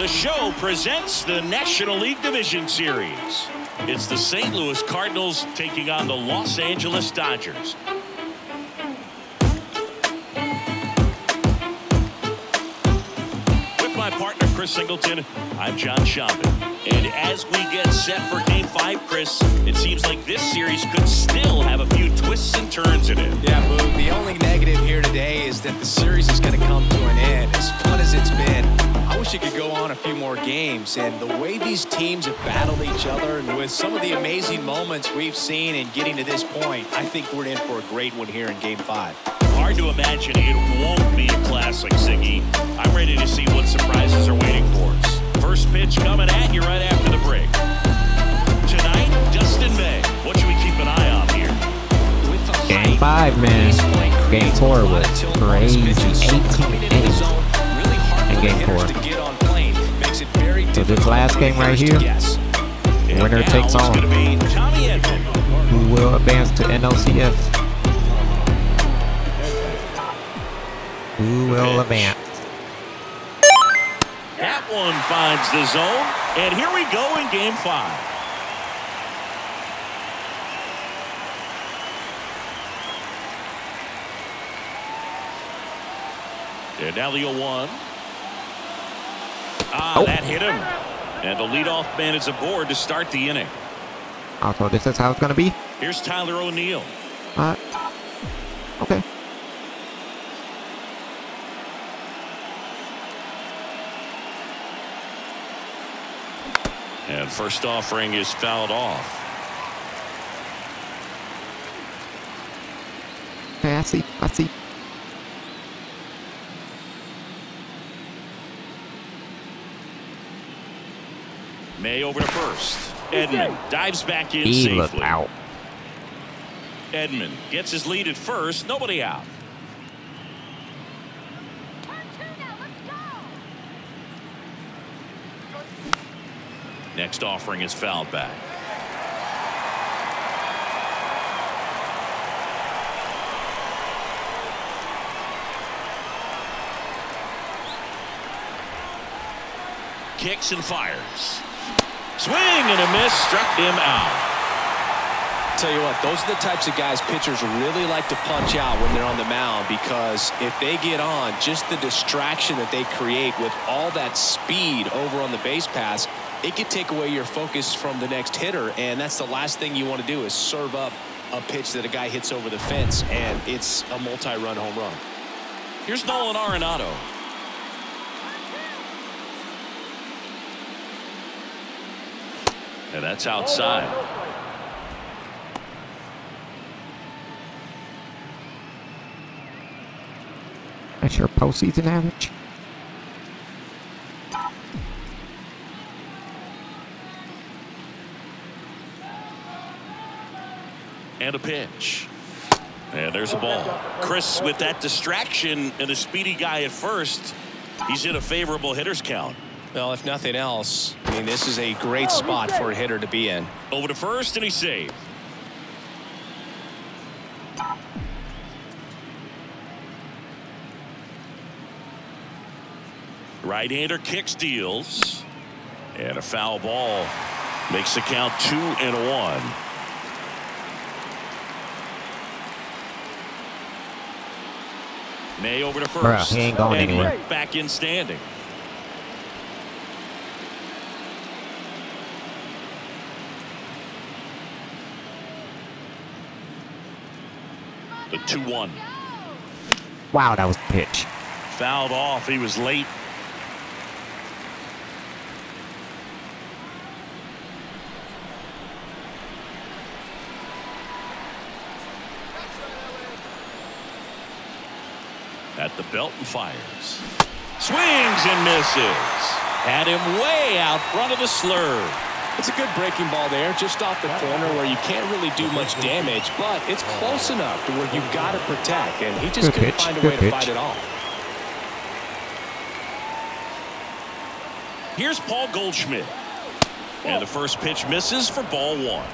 The show presents the National League Division Series. It's the St. Louis Cardinals taking on the Los Angeles Dodgers. With my partner Chris Singleton, I'm John Schopen. And as we get set for Game 5, Chris, it seems like this series could still have a few twists and turns in it. Yeah, Boog, the only negative here today is that the series is going to come to an end. As fun as it's been, I wish it could go on a few more games. And the way these teams have battled each other and with some of the amazing moments we've seen in getting to this point, I think we're in for a great one here in Game 5. Hard to imagine it won't be a classic, Ziggy. I'm ready to see what surprises are waiting for us. First pitch coming at you right after the break. Tonight, Dustin May. What should we keep an eye on here? Game 5, man. Game 4 was crazy. 18-8. Game 4. So this last game right here, winner takes on. Who will advance to NLCS? Who will advance? That one finds the zone, and here we go in Game 5. And now the 0-1. That hit him. And the leadoff man is aboard to start the inning. Also, this is how it's going to be. Here's Tyler O'Neill. Okay. And first offering is fouled off. Okay, I see. May over to first. Edmund dives back in safely. He looked out. Edmund gets his lead at first. Nobody out. Next offering is fouled back. Kicks and fires. Swing and a miss, struck him out. Tell you what, those are the types of guys pitchers really like to punch out when they're on the mound, because if they get on, just the distraction that they create with all that speed over on the base pass, it could take away your focus from the next hitter, and that's the last thing you want to do is serve up a pitch that a guy hits over the fence, and it's a multi-run home run. Here's Nolan Arenado. And that's outside. That's your postseason average. And a pitch. And there's a ball. Chris, with that distraction and the speedy guy at first, he's in a favorable hitter's count. Well, if nothing else, I mean, this is a great spot for a hitter to be in. Over to first, and he's saved. Right-hander kicks, deals, and a foul ball makes the count 2-1. May over to first. He ain't going anywhere. Back in standing. The 2-1. Wow, that was the pitch. Fouled off. He was late. At the belt and fires. Swings and misses. Had him way out front of the slurve. It's a good breaking ball there, just off the corner where you can't really do much damage, but it's close enough to where you've got to protect, and he just couldn't find a way to fight it off. Here's Paul Goldschmidt. And the first pitch misses for ball one.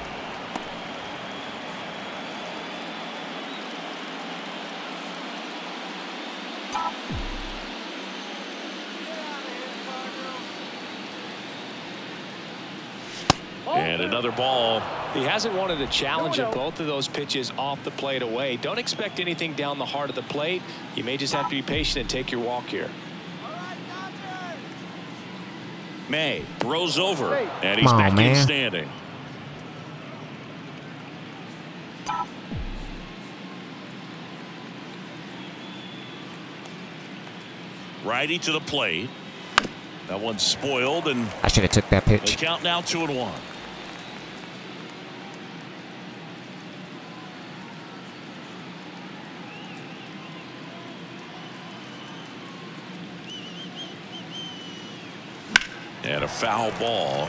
And another ball. He hasn't wanted to challenge at both of those pitches off the plate away. Don't expect anything down the heart of the plate. You may just have to be patient and take your walk here. May throws over, and he's back in standing. Righty to the plate. That one's spoiled, and I should have took that pitch. Count now 2-1. And a foul ball. Oh,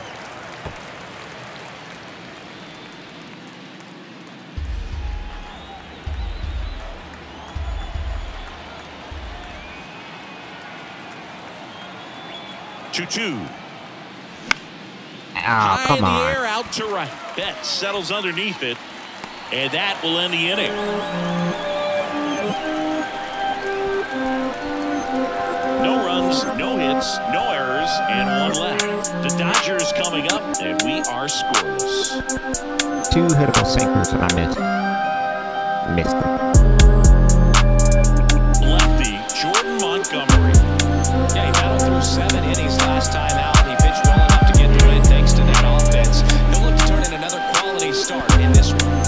come on. High in the air, out to right. Betts settles underneath it, and that will end the inning. No runs, no hits, no errors, and one left. The Dodgers coming up, and we are scoreless. Two hittable sinkers, and I missed them. Lefty Jordan Montgomery. Yeah, he battled through 7 innings last time out. He pitched well enough to get the win thanks to that offense. He'll look to turn in another quality start in this one.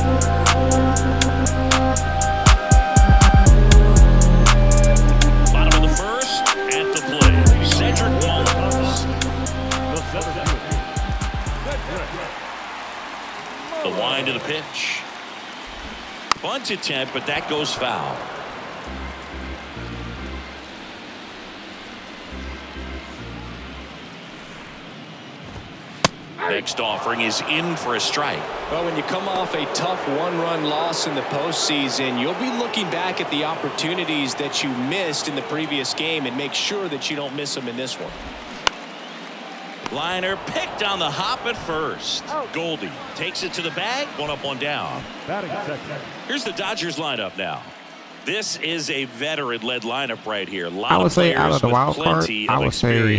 Bottom of the first, at the plate, Cedric Mullins. The wind of the pitch. Bunt attempt, but that goes foul. Next offering is in for a strike. Well, when you come off a tough one-run loss in the postseason, you'll be looking back at the opportunities that you missed in the previous game and make sure that you don't miss them in this one. Liner picked on the hop at first. Goldie takes it to the bag. 1 up, 1 down. Here's the Dodgers lineup now. This is a veteran-led lineup right here. I would say out of the wild card, I would say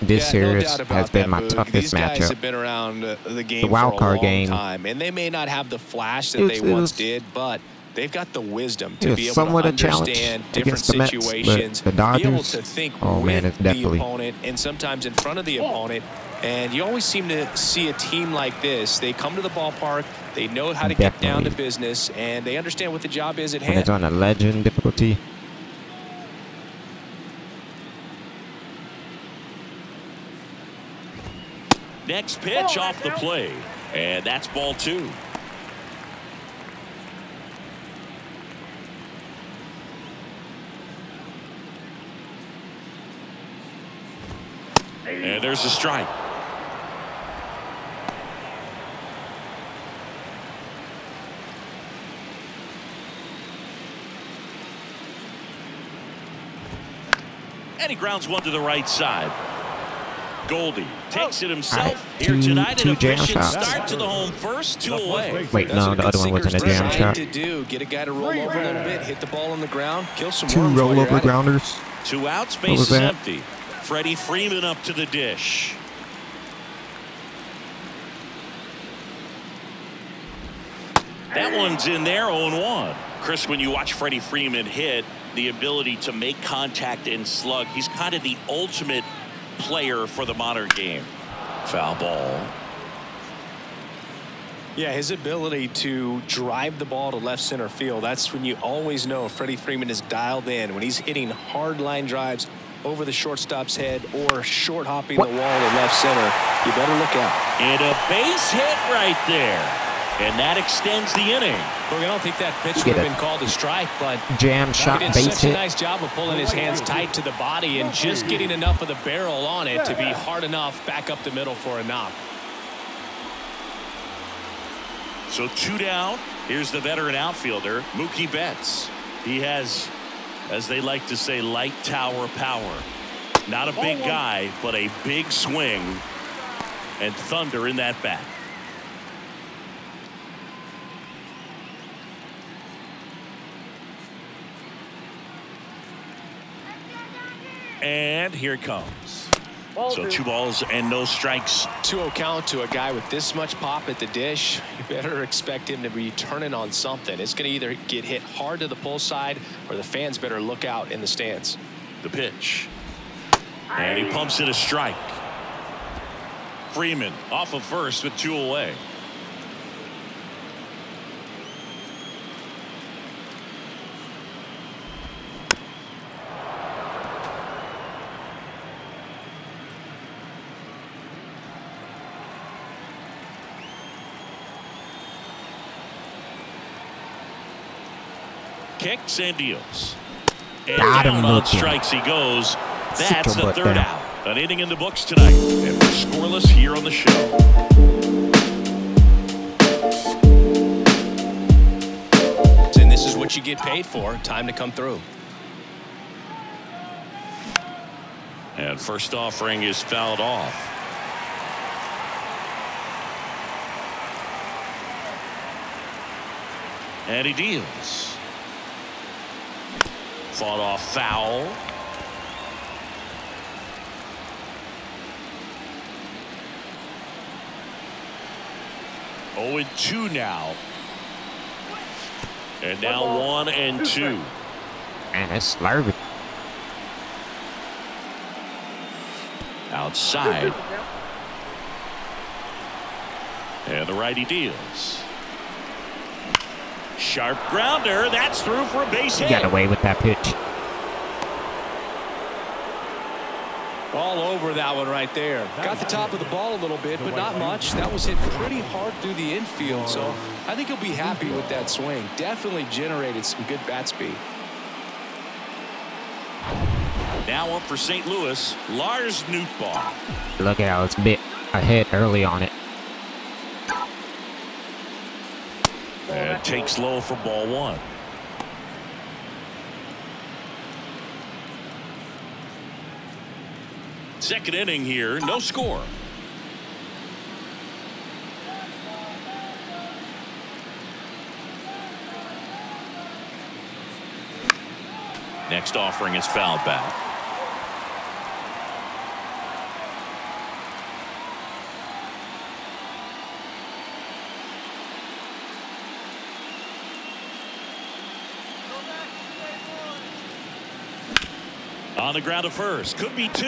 this series has been my toughest matchup. Have been around the game wild card game, and they may not have the flash that they once did, but they've got the wisdom to be able to understand different situations, the Dodgers, be able to think with the opponent and sometimes in front of the opponent. And you always seem to see a team like this. They come to the ballpark. They know how to get down to business, and they understand what the job is at hand. It's on a legend difficulty. Next pitch off the plate, and that's ball 2. And there's a strike. And he grounds one to the right side. Goldie takes it himself. Here tonight, an efficient start to the home first, 2 away. Wait, no, the other one was in a jam shot. To do, get a guy to roll over a little bit, hit the ball on the ground, kill some worms. 2 rollover grounders. 2 out, space is empty. Freddie Freeman up to the dish. That one's in there, 0-1. Chris, when you watch Freddie Freeman hit, the ability to make contact and slug, he's kind of the ultimate player for the modern game. Foul ball. Yeah, his ability to drive the ball to left center field, that's when you always know Freddie Freeman is dialed in, when he's hitting hard line drives over the shortstop's head or short hopping the wall to left center. You better look out. And a base hit right there. And that extends the inning. I don't think that pitch would have been called a strike, but jam shot base hit. He did such a nice job of pulling his hands tight to the body and just getting enough of the barrel on it to be hard enough back up the middle for a knock. So 2 down. Here's the veteran outfielder, Mookie Betts. He has, as they like to say, light tower power. Not a big guy, but a big swing and thunder in that bat. And here it comes. So 2 balls and no strikes. 2-0 count to a guy with this much pop at the dish. You better expect him to be turning on something. It's going to either get hit hard to the pull side or the fans better look out in the stands. The pitch. And he pumps it a strike. Freeman off of first with 2 away. Kicks and deals. And down on strikes he goes. That's the third out. An inning in the books tonight. And we're scoreless here on the show. And this is what you get paid for. Time to come through. And first offering is fouled off. And he deals. Fought off foul. Owen Chu now. And now 1-2. Man, that's larvae. Outside. And the righty deals. Sharp grounder. That's through for a base hit. He got away with that pitch. All over that one right there. Got the top of the ball a little bit, but not much. That was hit pretty hard through the infield, so I think he'll be happy with that swing. Definitely generated some good bat speed. Now up for St. Louis, Lars Nootbaar. Look out, it's a bit ahead early on it. And takes low for ball 1. Second inning here, no score. Next offering is fouled back. On the ground to first. Could be 2.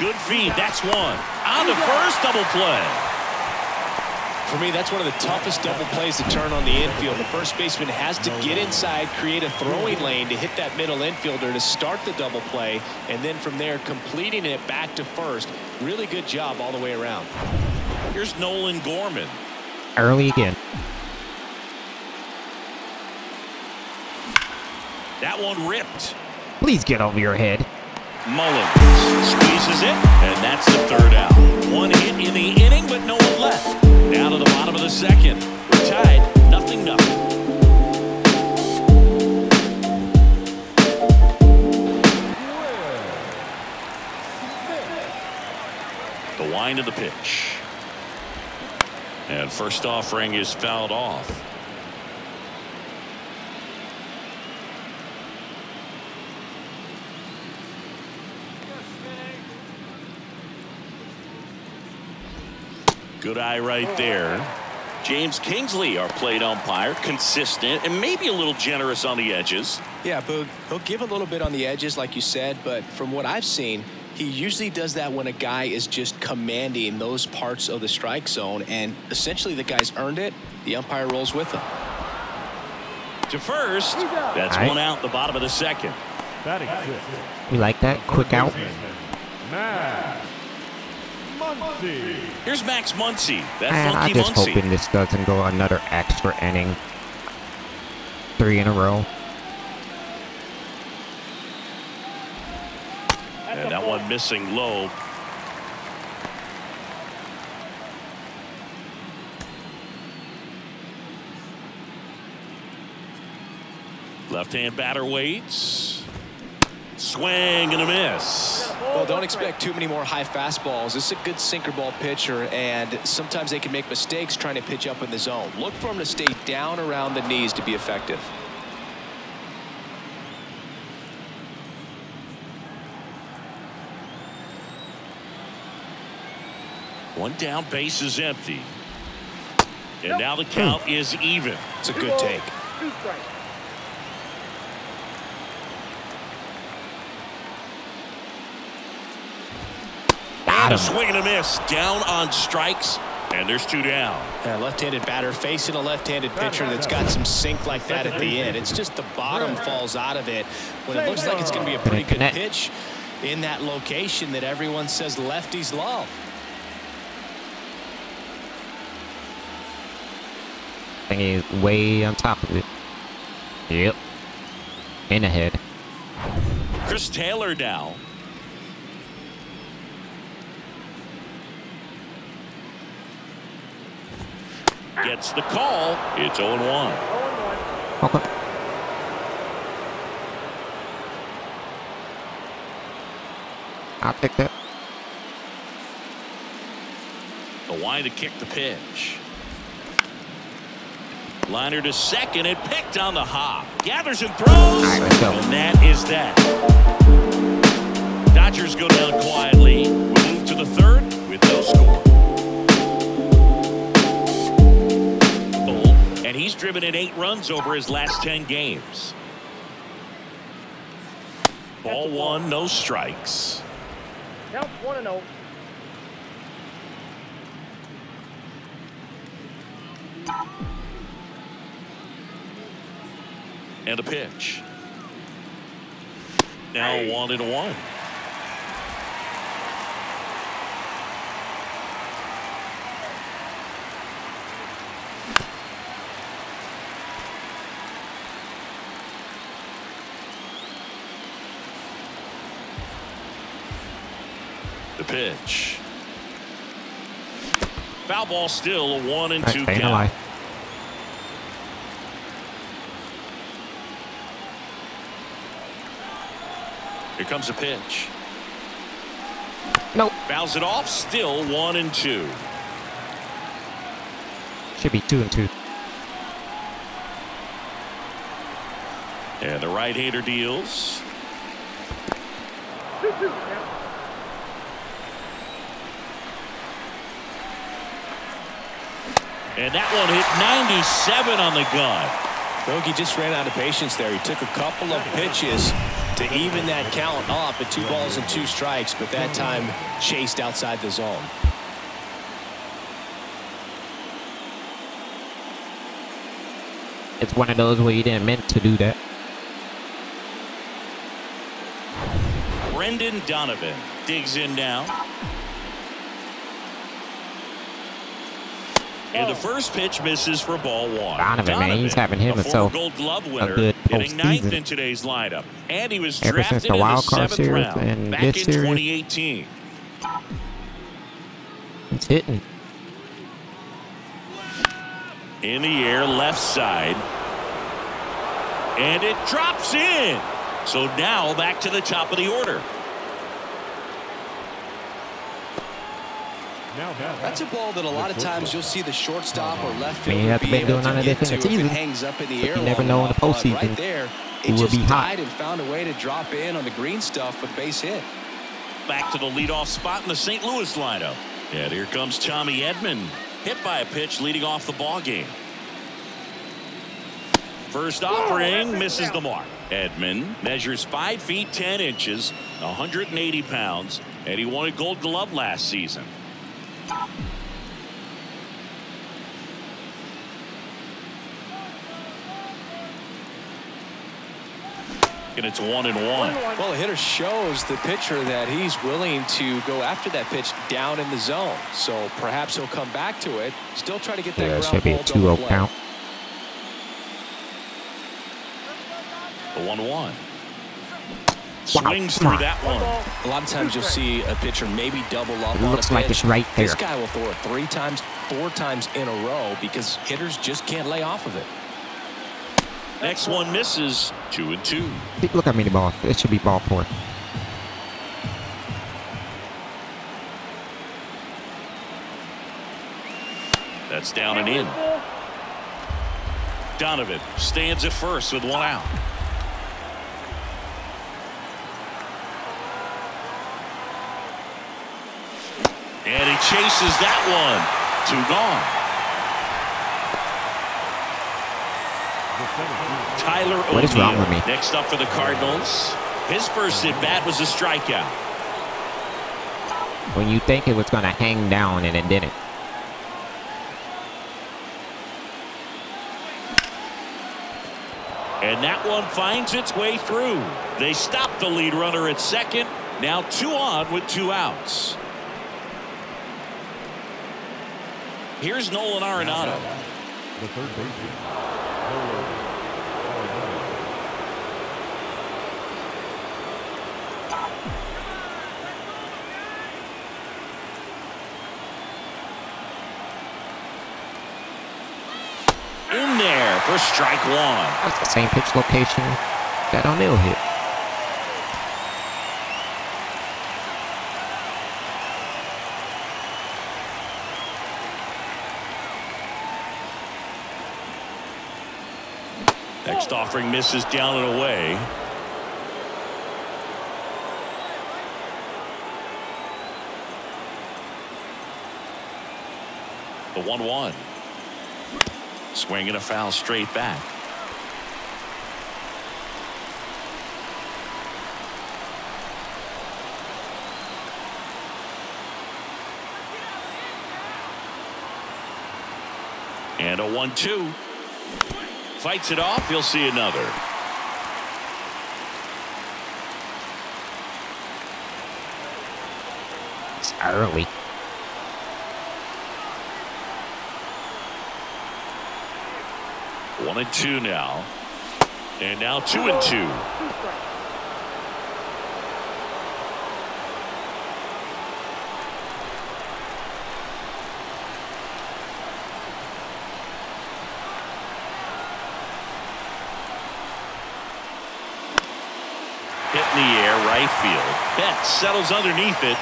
Good feed. That's 1. On the first, double play. For me, that's one of the toughest double plays to turn on the infield. The first baseman has to get inside, create a throwing lane to hit that middle infielder to start the double play, and then from there completing it back to first. Really good job all the way around. Here's Nolan Gorman. Early again. That one ripped. Please get over your head. Mullins squeezes it, and that's the third out. 1 hit in the inning, but no one left. Down to the bottom of the second. We're tied, 0-0. The wind of the pitch. And first offering is fouled off. Good eye right there. James Kingsley, our plate umpire, consistent and maybe a little generous on the edges. Yeah, but he'll give a little bit on the edges, like you said, but from what I've seen, he usually does that when a guy is just commanding those parts of the strike zone, and essentially the guy's earned it. The umpire rolls with him. To first, that's 1 out, the bottom of the second. You like that? Quick out. Here's Max Muncy. I'm just hoping this doesn't go another extra inning. 3 in a row. And that one missing low. Left-hand batter waits. Swing and a miss. Well, don't expect too many more high fastballs. This is a good sinker ball pitcher, and sometimes they can make mistakes trying to pitch up in the zone. Look for him to stay down around the knees to be effective. One down, base is empty. And now the count is even. It's a good take. And a swing and a miss. Down on strikes. And there's two down. Yeah, left-handed batter facing a left-handed pitcher that's got some sink like that at the end. It's just the bottom falls out of it. When it looks like it's going to be a pretty good pitch in that location that everyone says lefties love. I think he's way on top of it. Yep. In the head. Chris Taylor now. Gets the call. It's 0-1. Okay. I'll pick that. The wide to kick the pitch. Liner to second and picked on the hop. Gathers and throws. And that is that. Dodgers go down quietly. We move to the third with no score. And he's driven in 8 runs over his last 10 games. Ball one, no strikes. Count 1-0. And a pitch. Now 1-1. The pitch. Foul ball, still a 1-2 count. Here comes a pitch. Nope. Fouls it off. Still 1-2. Should be 2-2. And the right-hander deals. 2-2. And that one hit 97 on the gun. Bogey just ran out of patience there. He took a couple of pitches to even that count up at 2 balls and 2 strikes, but that time chased outside the zone. It's one of those where you didn't meant to do that. Brendan Donovan digs in now. And the first pitch misses for ball 1. Donovan, man, he's having him himself a good postseason. In today's lineup, and he was ever drafted since the wild card series and back this in 2018. It's hitting in the air, left side, and it drops in. So now back to the top of the order. That's a ball that a lot of times you'll see the shortstop or left fielder. You have been doing none of this in the season. Hangs up in the air. You never know in the postseason. Right there, it will be hot. And found a way to drop in on the green stuff with base hit. Back to the leadoff spot in the St. Louis lineup. And here comes Tommy Edman, hit by a pitch leading off the ball game. First offering misses the mark. Edman measures 5 feet 10 inches, 180 pounds, and he won a Gold Glove last season. And it's 1-1. Well, the hitter shows the pitcher that he's willing to go after that pitch down in the zone. So perhaps he'll come back to it. Still try to get that ground ball. Should be a 2-0 count. The 1-1. Swings through that one. A lot of times you'll see a pitcher maybe double up on a pitch. Looks like it's right there. This guy will throw it 3 times, 4 times in a row because hitters just can't lay off of it. Next one misses. 2-2. Look how many balls. It should be ball 4. That's down and in. Donovan stands at first with 1 out. chases that one. 2 gone. Tyler O'Neill. What is wrong with me? Next up for the Cardinals. His first at bat was a strikeout. When you think it was going to hang down and it didn't. And that one finds its way through. They stop the lead runner at second. Now 2 on with 2 outs. Here's Nolan Arenado. The third baseman. In there for strike 1. That's the same pitch location that O'Neill hit. Next offering misses down and away. The 1-1. Swinging a foul straight back. And a 1-2. Fights it off. He'll see another. It's early. One and two now. And now 2 and 2. Field. Betts settles underneath it,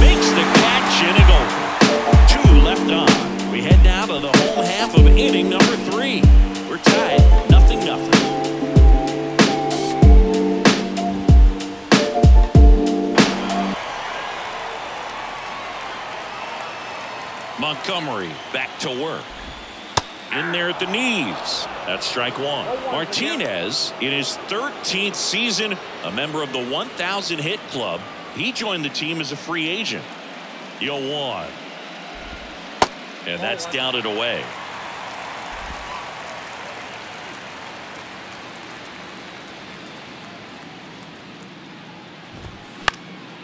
makes the catch, and it over. 2 left on. We head now to the home half of inning number 3. We're tied 0-0. Montgomery back to work. In there at the knees. That's strike 1. Martinez, in his 13th season, a member of the 1,000 hit club, he joined the team as a free agent. 0-1. And that's downed away.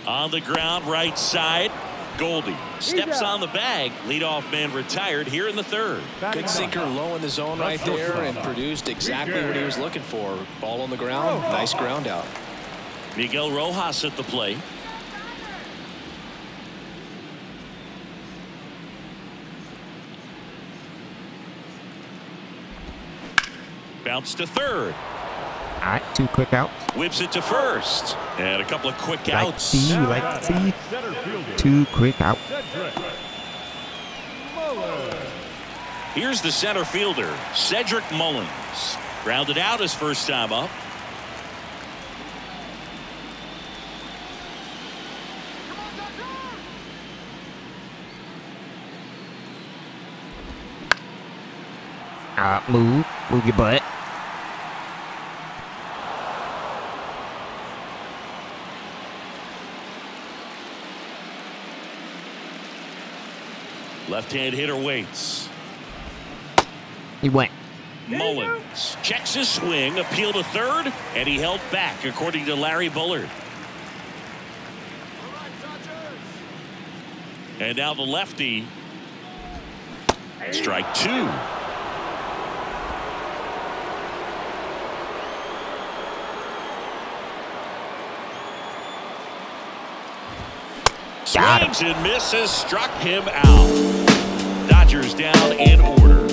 On the ground, right side. Goldie steps on the bag. Leadoff man retired here in the 3rd. Good sinker low in the zone right there and produced exactly what he was looking for. Ball on the ground. Nice ground out. Miguel Rojas at the plate. Bounce to 3rd. All right, 2 quick outs. Whips it to 1st. And a couple of quick outs. Like to see. 2 quick outs. Here's the center fielder, Cedric Mullins. Grounded out his first time up. Move your butt. Left-hand hitter waits. He went. Mullins checks his swing, appealed to 3rd, and he held back, according to Larry Bullard. And now the lefty. Strike 2. Swings and misses, struck him out. Dodgers down in order.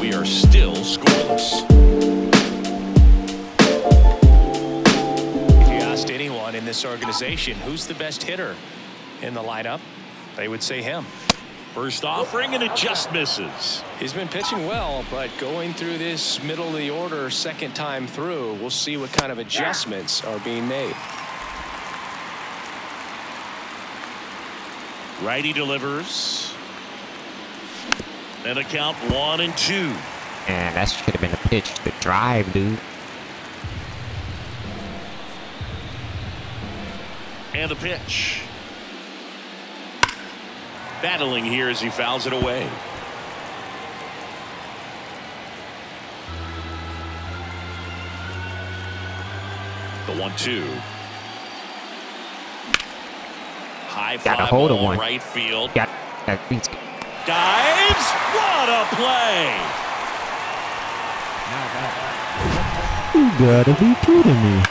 We are still scoreless. If you asked anyone in this organization who's the best hitter in the lineup, they would say him. First offering, and it just misses. He's been pitching well, but going through this middle of the order 2nd time through, we'll see what kind of adjustments are being made. Righty delivers. And a count 1-2. And that should have been a pitch to drive, dude. And the pitch. Battling here as he fouls it away. The 1-2. High fly ball, right field. Got a hold of one. Dives. What a play! You gotta be kidding me.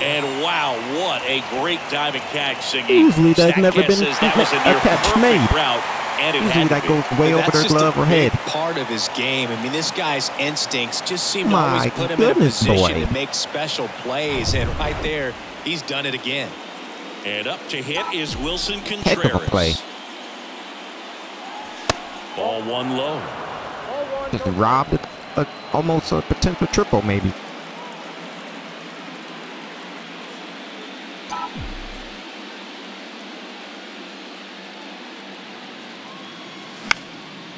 And wow, what a great diving catch, Siggy. Usually that's never been a catch made. Route, and usually that goes way over their glove or head. Part of his game. I mean, this guy's instincts just seem to always put him in a position to make special plays. And right there, he's done it again. And up to hit is Wilson Contreras. Heck of a play. Ball one low. Just robbed almost a potential triple, maybe.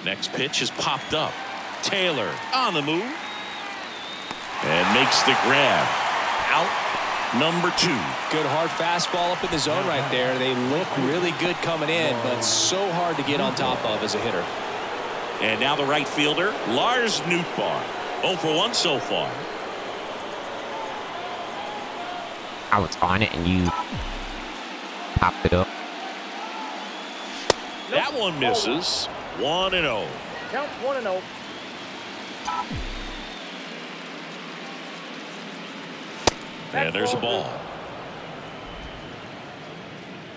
Next pitch is popped up. Taylor on the move. And makes the grab. Out number two. Good hard fastball up in the zone right there. They look really good coming in, but so hard to get on top of as a hitter. And now the right fielder, Lars Nootbaar. 0 for 1 so far. I was on it and you popped it up. That one misses. 1-0. Count 1-0. And there's a ball.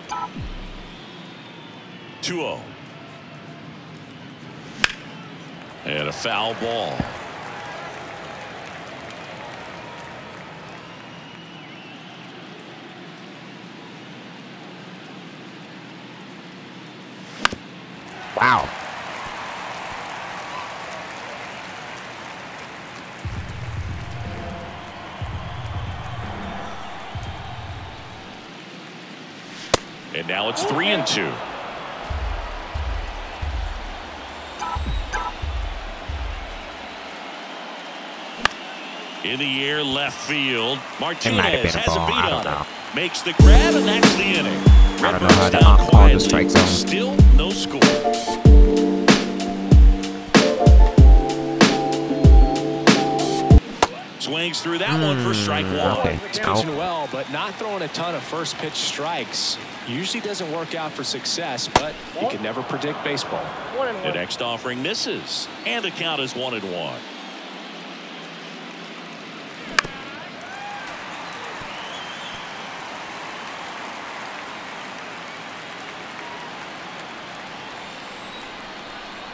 Ball. 2-0. And a foul ball. Wow. And now it's 3-2. In the air, left field. Martinez has a beat on it. Makes the grab, and that's the inning. Redbirds down quietly. Still no score. Swings through that one for strike one. Okay. Pitching well, but not throwing a ton of first pitch strikes. Usually doesn't work out for success, but you can never predict baseball. The next offering misses, and the count is 1-1.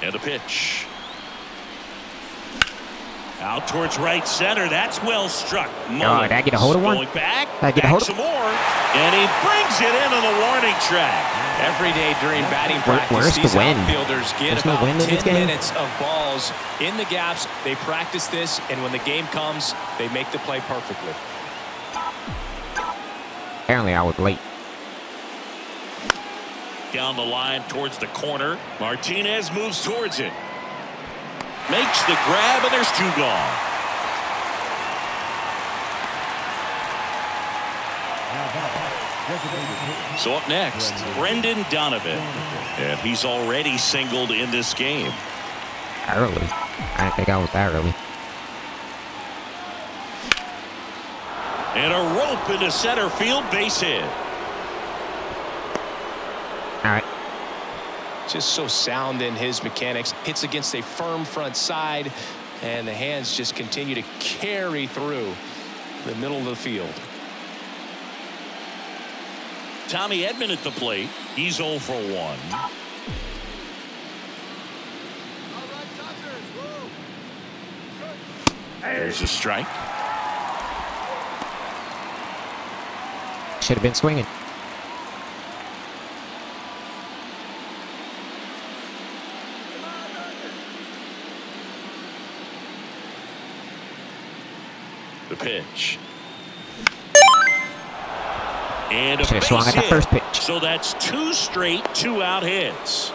And a pitch. Out towards right center. That's well struck. Oh, did I get a hold of one? Back some more. And he brings it into the warning track. Everyday during batting practice, these outfielders get about 10 minutes of balls in the gaps. They practice this, and when the game comes, they make the play perfectly. Apparently, I was late. Down the line towards the corner. Martinez moves towards it. Makes the grab, and there's two gone. So up next, Brendan Donovan. And he's already singled in this game. Early. I didn't think I was that early. And a rope into center field, base hit. All right. Just so sound in his mechanics. Hits against a firm front side, and the hands just continue to carry through the middle of the field. Tommy Edman at the plate. He's 0 for 1. All right, Dodgers, there's a strike. Should have been swinging. Pitch. And a swung at the first pitch. So that's two straight, two out hits.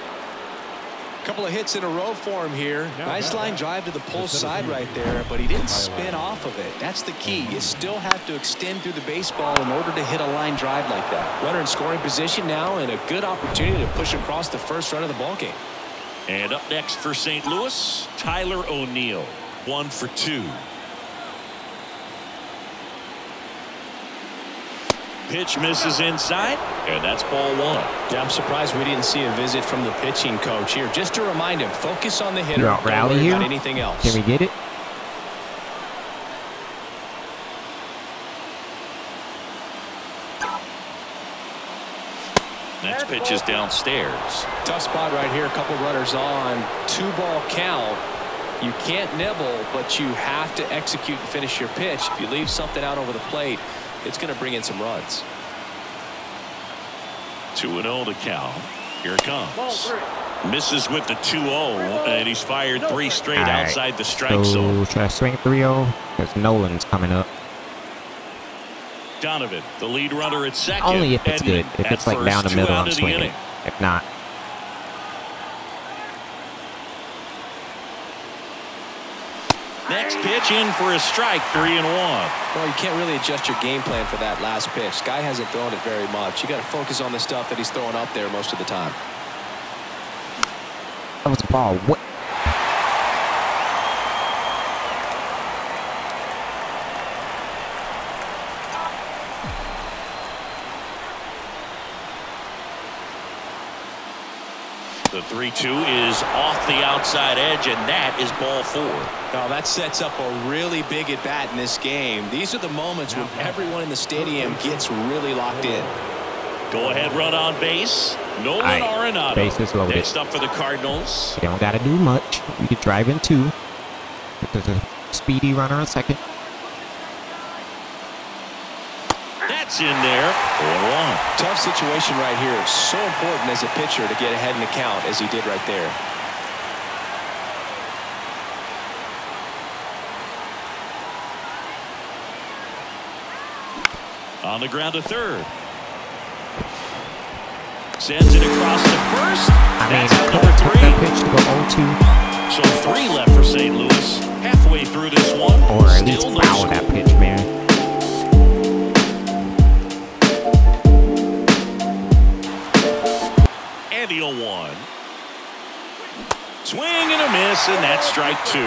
A couple of hits in a row for him here. Nice line drive to the pull side right there, but he didn't spin off of it. That's the key. You still have to extend through the baseball in order to hit a line drive like that. Runner in scoring position now, and a good opportunity to push across the first run of the ball game. And up next for St. Louis, Tyler O'Neill, 1 for 2. Pitch misses inside, and that's ball one. Yeah, I'm surprised we didn't see a visit from the pitching coach here. Just to remind him, focus on the hitter. Don't rally here. Anything else? Can we get it? Next pitch is downstairs. Tough spot right here. A couple runners on. 2-ball count. You can't nibble, but you have to execute and finish your pitch. If you leave something out over the plate, it's going to bring in some runs. 2-0 to Cal. Here it comes. Misses with the 2-0, and he's fired three straight outside the strike zone. So try to swing 3-0 because Nolan's coming up. Donovan, the lead runner at second. Only if it's Edmund, good. If it's like down the middle, I'm swinging. If not. Next pitch in for a strike, 3-1. Well, you can't really adjust your game plan for that last pitch. Guy hasn't thrown it very much. You got to focus on the stuff that he's throwing up there most of the time. That was a ball. What? The 3-2 is off the outside edge, and that is ball 4. Now that sets up a really big at bat in this game. These are the moments when everyone in the stadium gets really locked in. Go ahead, run on base. Nolan Arenado. Base is loaded. Next up for the Cardinals. You don't got to do much. You can drive in two. There's a speedy runner on second. That's in there. 4-1. Tough situation right here. It's so important as a pitcher to get ahead in the count as he did right there. On the ground to third. Sends it across the first. That's out number 3. Pitch to go 0-2. So 3 left for St. Louis. Halfway through this one. Or at least foul that pitch, man. One swing and a miss, and that's strike 2.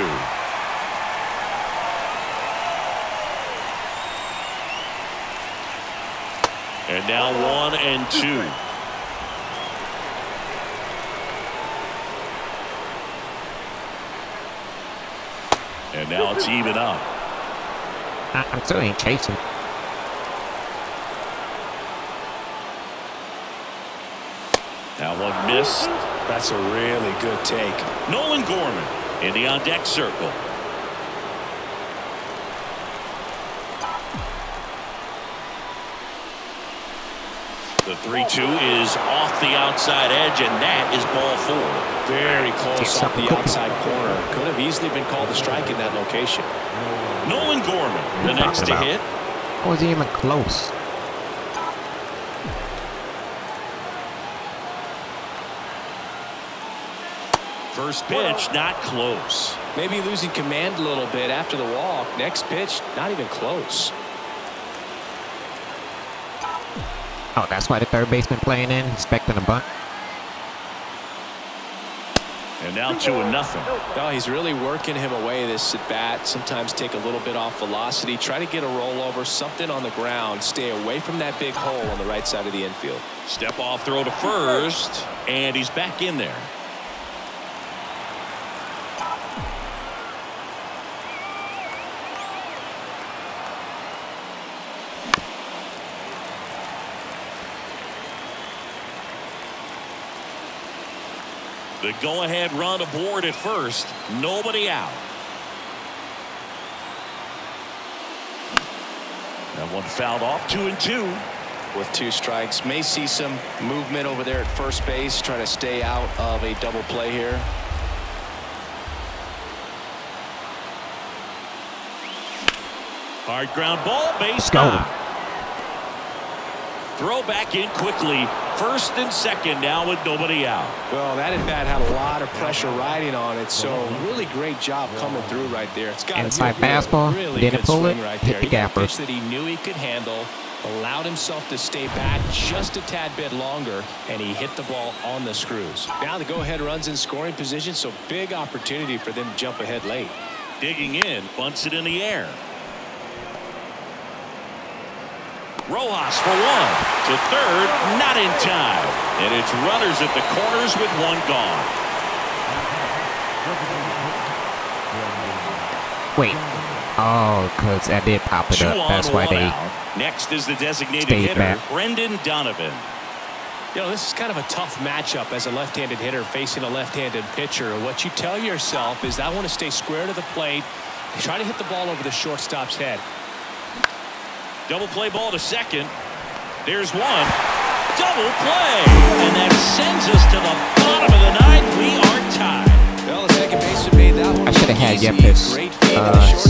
And now 1-2. And now it's even up. I'm still ain't chasing. Now one missed. That's a really good take. Nolan Gorman in the on-deck circle. The 3-2 is off the outside edge, and that is ball 4. Very close off the outside corner. Could have easily been called a strike in that location. Nolan Gorman, the next to hit. Wasn't even close. First pitch, not close. Maybe losing command a little bit after the walk. Next pitch, not even close. Oh, that's why the third baseman playing in, expecting a bunt. And now 2-0. Well, he's really working him away this at bat. Sometimes take a little bit off velocity. Try to get a rollover, something on the ground. Stay away from that big hole on the right side of the infield. Step off, throw to first, and he's back in there. The go-ahead run aboard at first. Nobody out. That one fouled off. 2-2. With 2 strikes. May see some movement over there at first base. Trying to stay out of a double play here. Hard ground ball. Base. Let's go. Throw back in quickly. First and second now with nobody out. Well, that at bat had a lot of pressure riding on it, so really great job coming through right there. It's got inside fastball, really didn't pull it, right hit the gapper. Pitch that he knew he could handle, allowed himself to stay back just a tad bit longer, and he hit the ball on the screws. Now the go-ahead run's in scoring position, so big opportunity for them to jump ahead late. Digging in, bunts it in the air. Rojas for one to third, not in time, and it's runners at the corners with one gone. Wait, oh, because I did pop it up. That's why they out. Next is the designated hitter, Brendan Donovan. You know, this is kind of a tough matchup as a left-handed hitter facing a left-handed pitcher. What you tell yourself is, I want to stay square to the plate, try to hit the ball over the shortstop's head. Double play ball to second. There's one. Double play. And that sends us to the bottom of the ninth. We are tied. Well, the second baseman made that one. I should have had Yepes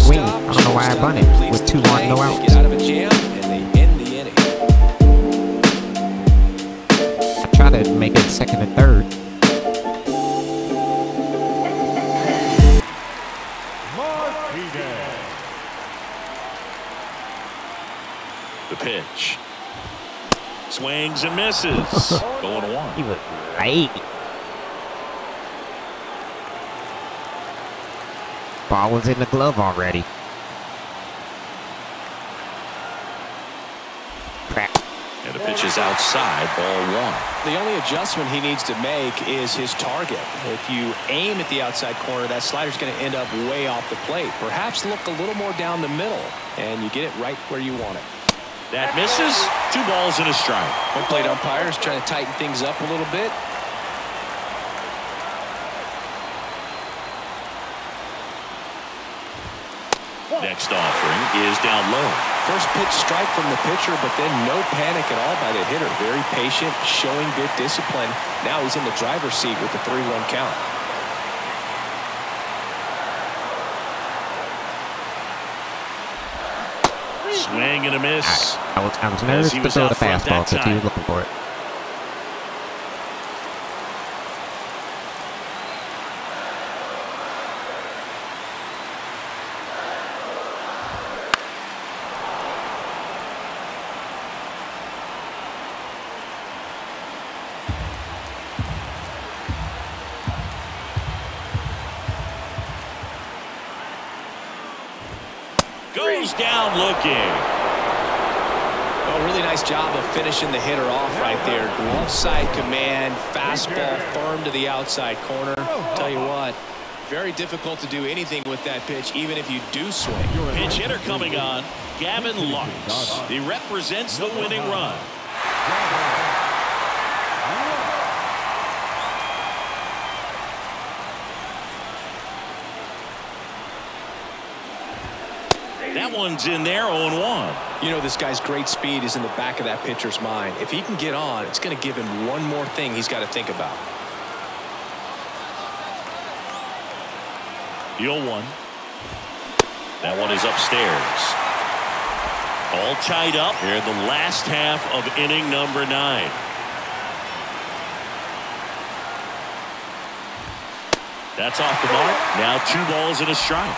swing. I don't know why I bunted it. With 2-1, no outs. I tried to make it second and third. Pitch. Swings and misses. Going to one. He was late. Ball was in the glove already. Crap. And the pitch is outside. Ball one. The only adjustment he needs to make is his target. If you aim at the outside corner, that slider's going to end up way off the plate. Perhaps look a little more down the middle, and you get it right where you want it. That misses. 2 balls and a strike. Home plate umpire is trying to tighten things up a little bit. Next offering is down low. First pitch strike from the pitcher, but then no panic at all by the hitter. Very patient, showing good discipline. Now he's in the driver's seat with the 3-1 count. Swing and a miss. I was nervous to throw the fastball because he was looking for it. Down looking. Well, really nice job of finishing the hitter off right there. Glove side command, fastball firm to the outside corner. Tell you what, very difficult to do anything with that pitch, even if you do swing. Pitch hitter coming on, Gavin Lux. He represents the winning run. That one's in there, 0-1. You know, this guy's great speed is in the back of that pitcher's mind. If he can get on, it's going to give him one more thing he's got to think about. The 0-1. That one is upstairs. All tied up here in the last half of inning number 9. That's off the mark. Now 2 balls and a strike.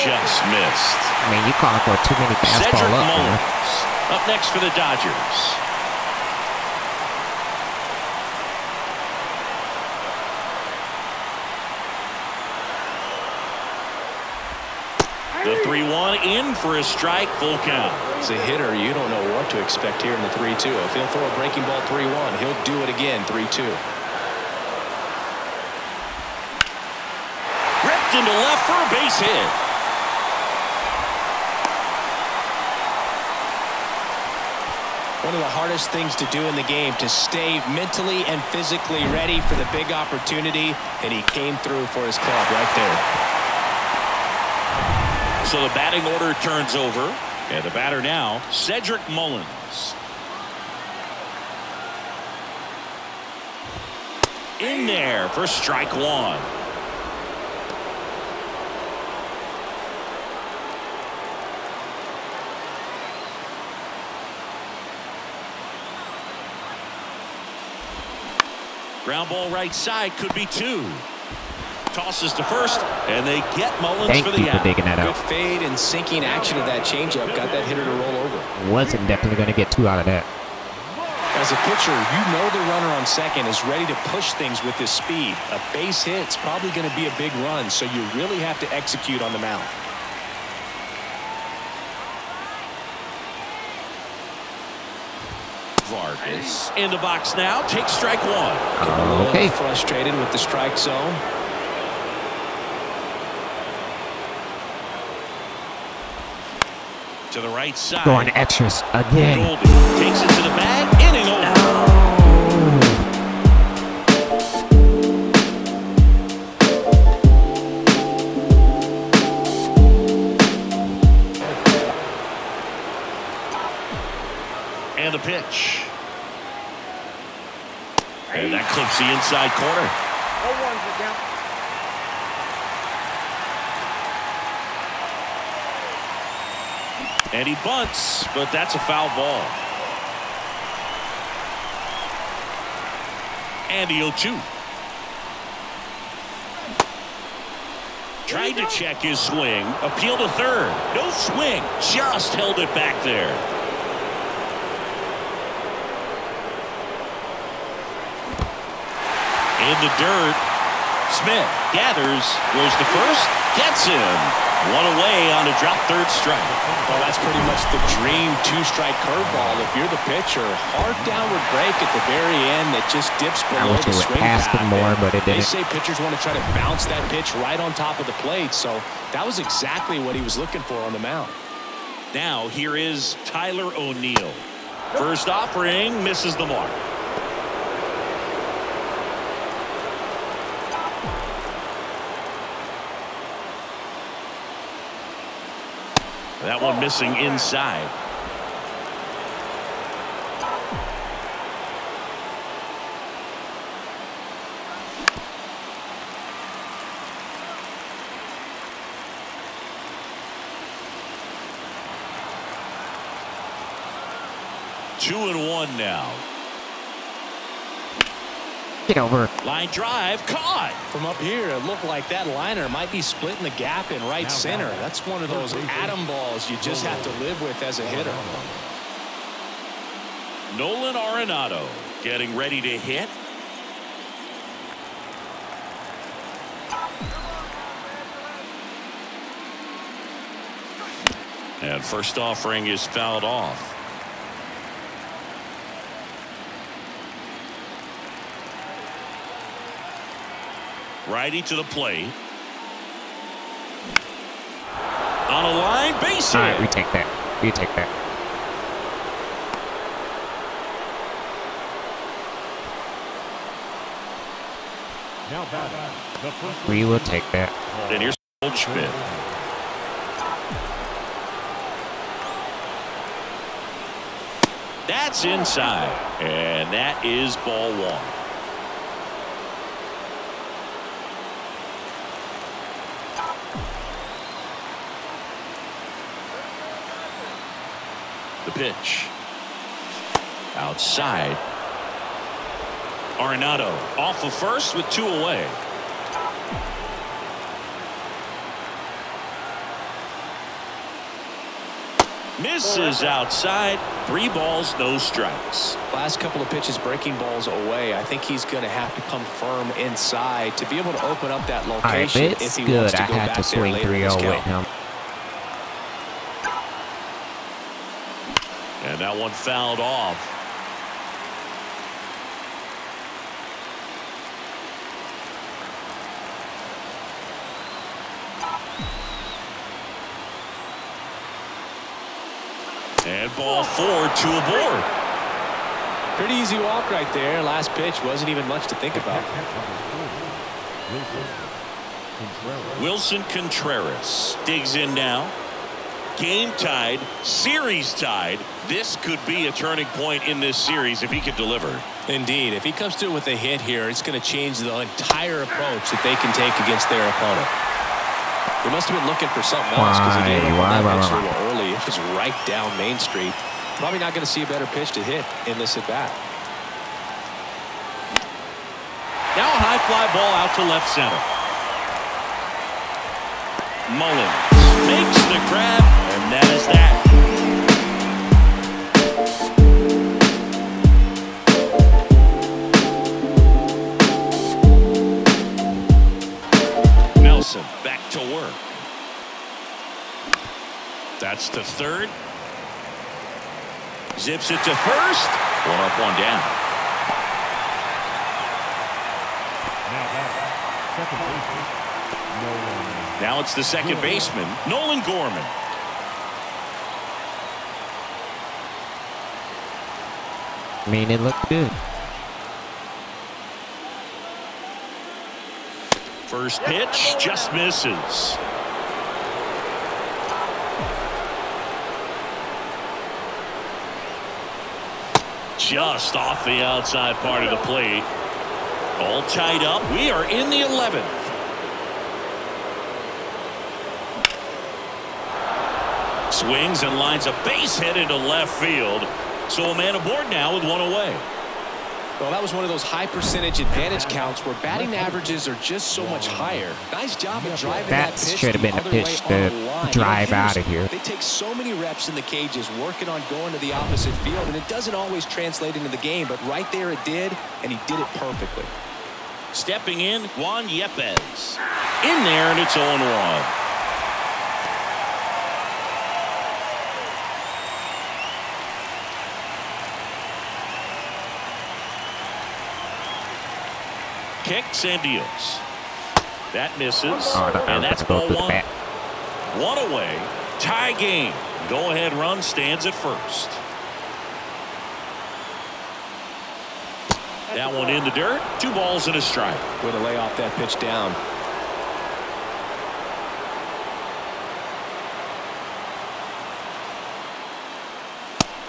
Just missed. I mean, you call for too many fastball. Cedric Mullins up next for the Dodgers. The 3-1 in for a strike, full count. As a hitter, you don't know what to expect here in the 3-2. If he'll throw a breaking ball 3-1, he'll do it again 3-2. Ripped into left for a base hit. One of the hardest things to do in the game, to stay mentally and physically ready for the big opportunity, and he came through for his club right there. So the batting order turns over, and the batter now, Cedric Mullins. In there for strike 1. Ground ball right side, could be two. Tosses to first, and they get Mullins for the out. Good fade and sinking action of that changeup. Got that hitter to roll over. Wasn't definitely going to get two out of that. As a pitcher, you know the runner on second is ready to push things with his speed. A base hit's probably going to be a big run, so you really have to execute on the mound. Vargas in the box now, takes strike one. Okay. Frustrated with the strike zone. To the right side. Going extras again. Goldie takes it to the bag. Inning over. And the pitch. And that clips the inside corner. Oh, one, and he bunts, but that's a foul ball. And the 0-2. Tried to check his swing. Appeal to third. No swing. Just held it back there. In the dirt. Smith gathers. Goes to first. Gets him. One away on a drop third strike. Well, that's pretty much the dream two-strike curveball. If you're the pitcher, hard downward break at the very end that just dips below the swing path. They say pitchers want to try to bounce that pitch right on top of the plate, so that was exactly what he was looking for on the mound. Now here is Tyler O'Neill. First offering, misses the mark. That one missing inside. Two and one now. Get over. Line drive caught from up here. It looked like that liner might be splitting the gap in right center. That's one of those atom balls you just have to live with as a hitter. Nolan Arenado getting ready to hit. And first offering is fouled off. Righty to the plate. On a line, base hit. All right, we take that. We take that. Now back. We will take that. And here's Goldschmidt. That's inside, and that is ball one. Pitch outside. Arenado off of first with two away. Misses outside. 3 balls, no strikes. Last couple of pitches breaking balls away. I think he's going to have to come firm inside to be able to open up that location. Right, if he wants to go back to swing 3-0 with him. And that one fouled off. And ball four to a board. Pretty easy walk right there. Last pitch wasn't even much to think about. Wilson Contreras digs in now. Game tied, series tied. This could be a turning point in this series if he could deliver. Indeed, if he comes through with a hit here, it's going to change the entire approach that they can take against their opponent. He must have been looking for something else because he did that early. It was right down Main Street. Probably not going to see a better pitch to hit in this at bat. fly ball out to left center. Mullins makes the grab, and that is that. Nelson back to work. That's the third. Zips it to first. One up, one down. Now it's the second baseman, Nolan Gorman. I mean, it looked good. First pitch just misses. Just off the outside part of the plate. All tied up. We are in the 11th. Swings and lines a base hit into left field. So a man aboard now with one away. Well, that was one of those high percentage advantage counts where batting averages are just so much higher. Nice job of driving that pitch. That should have been a pitch to drive out of here. They take so many reps in the cages working on going to the opposite field, and it doesn't always translate into the game, but right there it did, and he did it perfectly. Stepping in, Juan Yepes. In there, and it's 0-1. Kicks and deals. That misses. And that's ball one. One away. Tie game. Go ahead run stands at first. That one in the dirt. 2 balls and a strike. Way to lay off that pitch down.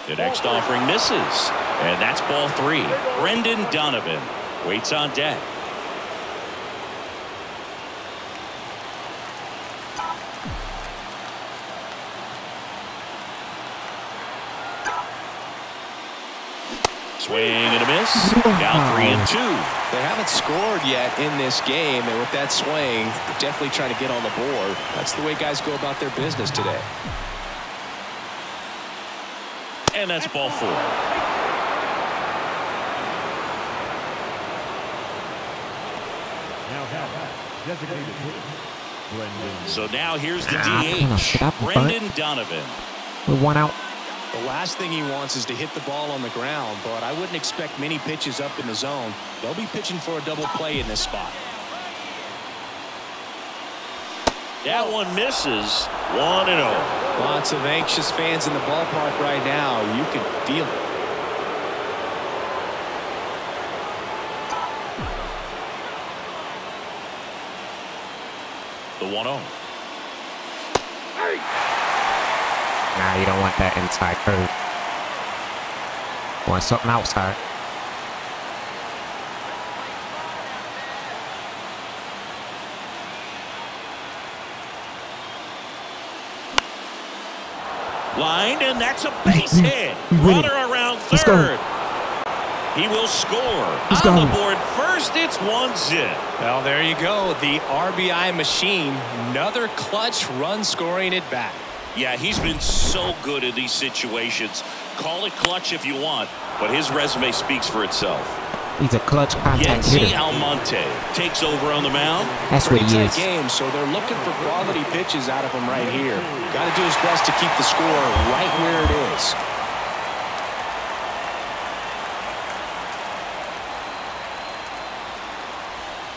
The next offering misses. And that's ball 3. Brendan Donovan waits on deck. Swing and a miss. Down 3-2. They haven't scored yet in this game, and with that swing, definitely trying to get on the board. That's the way guys go about their business today. And that's ball 4. So now here's the DH, Brendan Donovan. With one out. The last thing he wants is to hit the ball on the ground, but I wouldn't expect many pitches up in the zone. They'll be pitching for a double play in this spot. That one misses. 1-0. Lots of anxious fans in the ballpark right now. You can feel it. The 1-0. Nah, you don't want that inside curve. Want something outside. Lined, and that's a base hit. Runner around third. He will score. On the board first, it's 1-0. Well, there you go. The RBI machine. Another clutch run scoring at bat. Yeah, he's been so good in these situations. Call it clutch if you want, but his resume speaks for itself. He's a clutch contact hitter. J. Almonte takes over on the mound. That's what he is. Game, so they're looking for quality pitches out of him right here. Got to do his best to keep the score right where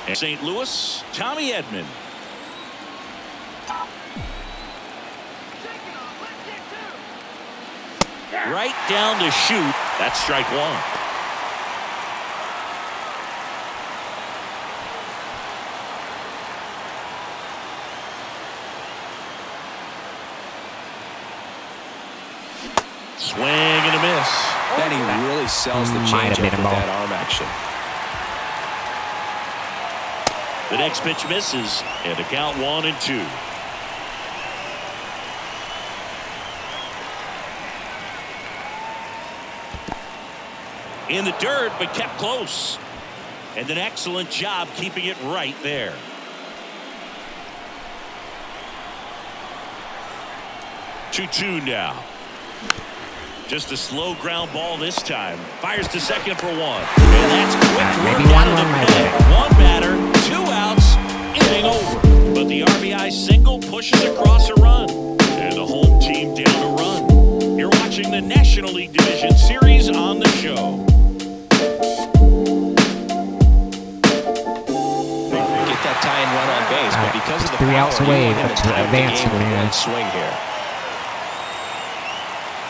it is. And St. Louis, Tommy Edman. Right down to shoot. That's strike 1. Swing and a miss. Then he really sells the changeup with that arm action. The next pitch misses, and a count 1-2. In the dirt, but kept close. and an excellent job keeping it right there. Two-two now. Just a slow ground ball this time. Fires to second for one. And that's quick work out of the bag. One batter, two outs, inning over. But the RBI single pushes across a run. And the home team down a run. You're watching the National League Division Series on the show. Get that tying run on base, but because of the three outs away to advance the game, swing here.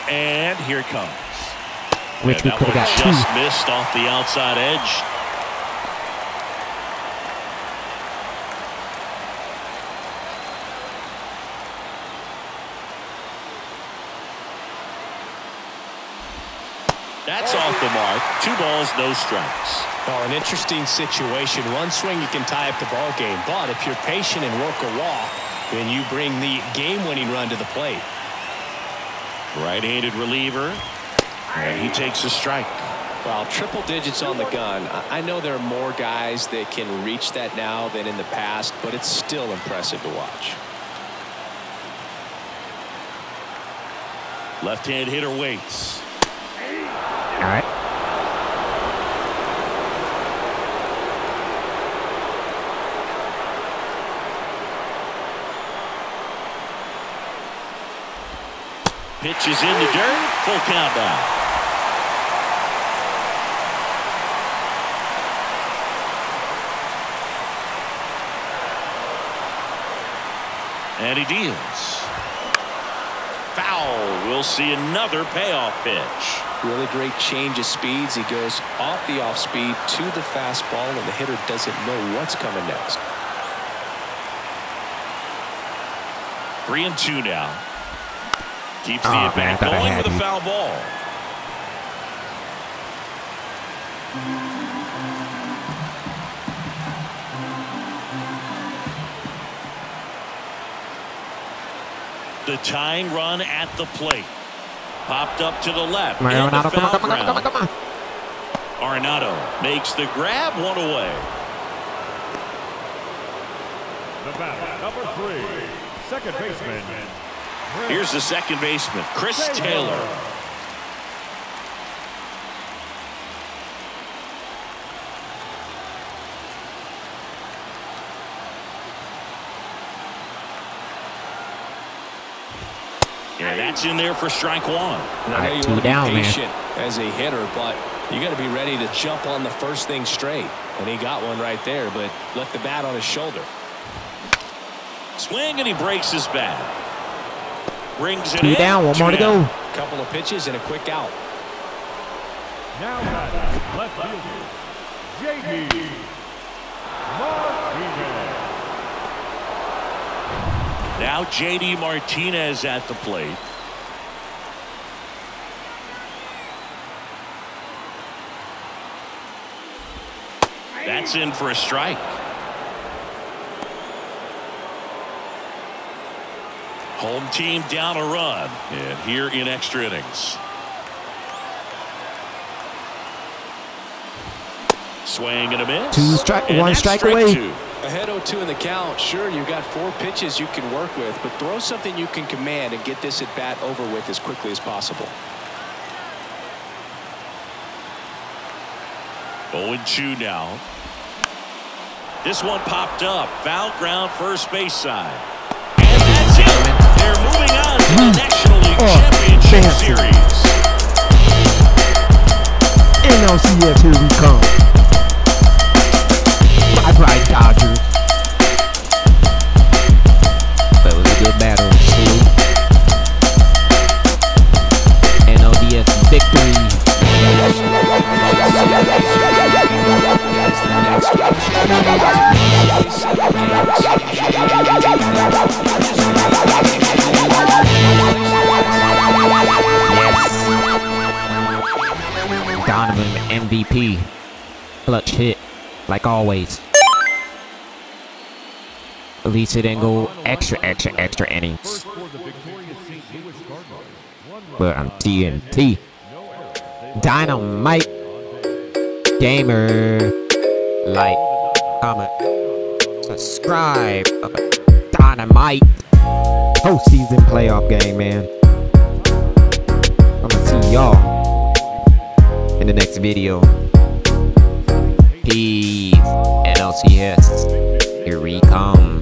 And here it comes. Which we could have got two. Just missed off the outside edge. That's off the mark. 2 balls, no strikes. Well, an interesting situation. One swing, you can tie up the ball game. But if you're patient and work a walk, then you bring the game-winning run to the plate. Right-handed reliever, and he takes a strike. Well, triple digits on the gun. I know there are more guys that can reach that now than in the past, but it's still impressive to watch. Left-hand hitter waits. All right. Pitch is in the dirt, full count down. And he deals. Foul. We'll see another payoff pitch. Really great change of speeds. He goes off the off speed to the fastball, and the hitter doesn't know what's coming next. 3-2 now. Keeps the at-bat going with a foul ball. The tying run at the plate. Popped up to the left. Arenado, come on. Arenado makes the grab, one away. The batter, number 3, second baseman. Here's the second baseman, Chris Taylor. Yeah, that's in there for strike one. I know you want to be patient as a hitter, but you got to be ready to jump on the first thing straight. And he got one right there, but left the bat on his shoulder. Swing, and he breaks his bat. Brings it in. Down, one more to go. Couple of pitches and a quick out. Now left fielder, J.D. Martinez. Now J.D. Martinez at the plate. That's in for a strike. Home team down a run, and here in extra innings. Swing and a miss. 1 strike away. Ahead 0-2 in the count. Sure, you've got 4 pitches you can work with, but throw something you can command and get this at bat over with as quickly as possible. Owen Chu now. This one popped up. Foul ground, first base side. They're moving on to the National League Championship Series. NLCS, here we come. Bye-bye, Dodgers. That was a good battle, too. NLDS victory. Donovan MVP, clutch hit, like always. At least it didn't go extra innings. But I'm TNT. Dynamite Gamer. like, comment, subscribe, dynamite, postseason playoff game, man. I'm gonna see y'all in the next video. Peace, NLCS, here we come.